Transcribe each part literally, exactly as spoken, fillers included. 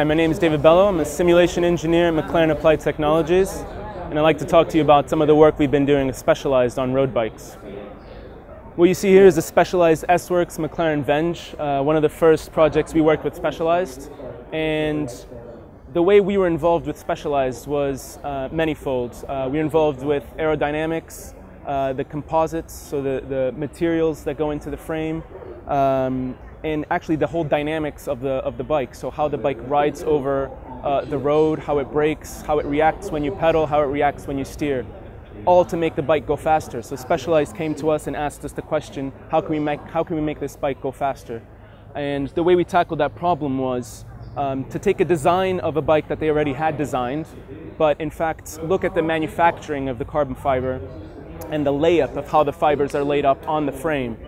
Hi, my name is David Bello. I'm a simulation engineer at McLaren Applied Technologies, and I'd like to talk to you about some of the work we've been doing specialized on road bikes. What you see here is a Specialized S-Works McLaren Venge, uh, one of the first projects we worked with Specialized. And the way we were involved with Specialized was uh, manifold. Uh, we were involved with aerodynamics, uh, the composites, so the, the materials that go into the frame, um, and actually the whole dynamics of the, of the bike. So how the bike rides over uh, the road, how it brakes, how it reacts when you pedal, how it reacts when you steer, all to make the bike go faster. So Specialized came to us and asked us the question, how can we make, how can we make this bike go faster? And the way we tackled that problem was um, to take a design of a bike that they already had designed, but in fact look at the manufacturing of the carbon fiber and the layup of how the fibers are laid up on the frame.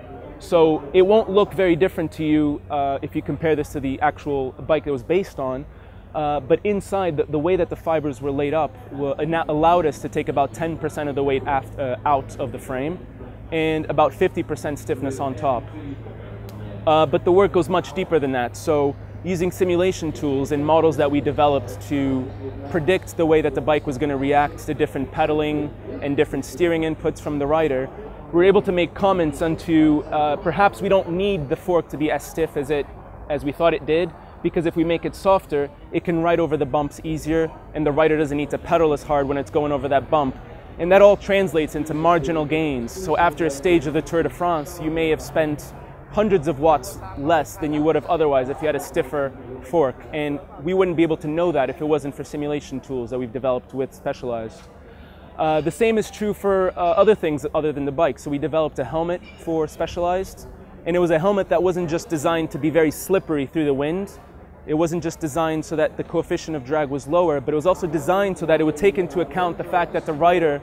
So it won't look very different to you uh, if you compare this to the actual bike it was based on, Uh, but inside, the, the way that the fibers were laid up were, uh, allowed us to take about ten percent of the weight aft, uh, out of the frame and about fifty percent stiffness on top. Uh, but the work goes much deeper than that. So using simulation tools and models that we developed to predict the way that the bike was going to react to different pedaling and different steering inputs from the rider, we were able to make comments onto uh, perhaps we don't need the fork to be as stiff as, it, as we thought it did, because if we make it softer, it can ride over the bumps easier, and the rider doesn't need to pedal as hard when it's going over that bump. And that all translates into marginal gains. So after a stage of the Tour de France, you may have spent hundreds of watts less than you would have otherwise if you had a stiffer fork. And we wouldn't be able to know that if it wasn't for simulation tools that we've developed with Specialized. Uh, the same is true for uh, other things other than the bike. So we developed a helmet for Specialized, and it was a helmet that wasn't just designed to be very slippery through the wind. It wasn't just designed so that the coefficient of drag was lower, but it was also designed so that it would take into account the fact that the rider,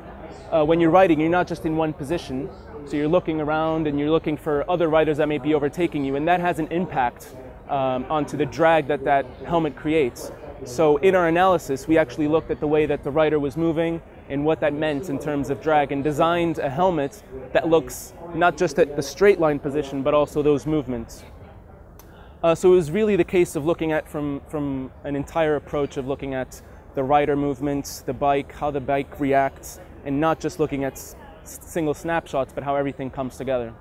uh, when you're riding, you're not just in one position. So you're looking around and you're looking for other riders that may be overtaking you, and that has an impact um, onto the drag that that helmet creates. So in our analysis, we actually looked at the way that the rider was moving and what that meant in terms of drag, and designed a helmet that looks not just at the straight line position, but also those movements. Uh, so it was really the case of looking at from, from an entire approach of looking at the rider movements, the bike, how the bike reacts, and not just looking at s single snapshots, but how everything comes together.